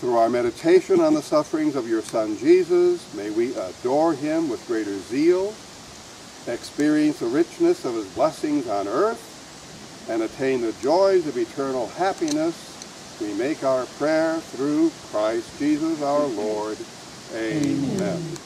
Through our meditation on the sufferings of your Son Jesus, may we adore him with greater zeal, experience the richness of his blessings on earth, and attain the joys of eternal happiness. We make our prayer through Christ Jesus our Lord. Amen. Amen.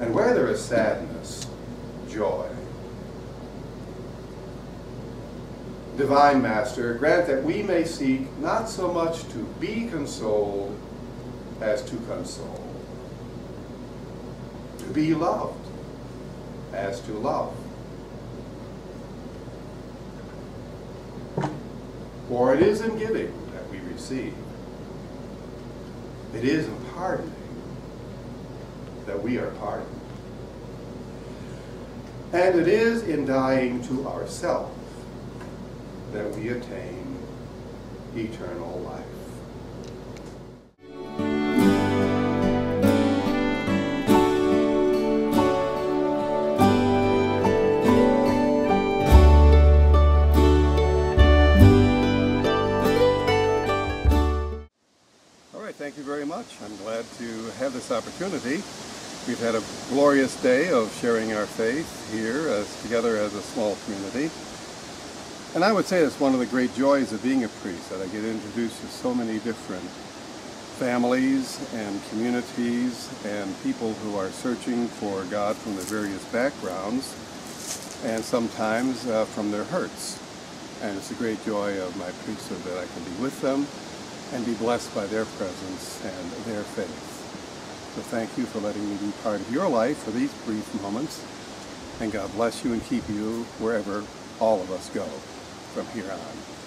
And where there is sadness, joy. Divine Master, grant that we may seek not so much to be consoled as to console, to be loved as to love, for it is in giving that we receive, it is in pardoning that we are pardoned. And it is in dying to ourselves that we attain eternal life. All right, thank you very much. I'm glad to have this opportunity. We've had a glorious day of sharing our faith here together as a small community. And I would say it's one of the great joys of being a priest, that I get introduced to so many different families and communities and people who are searching for God from their various backgrounds and sometimes from their hurts. And it's a great joy of my priesthood that I can be with them and be blessed by their presence and their faith. So thank you for letting me be part of your life for these brief moments. And God bless you and keep you wherever all of us go from here on.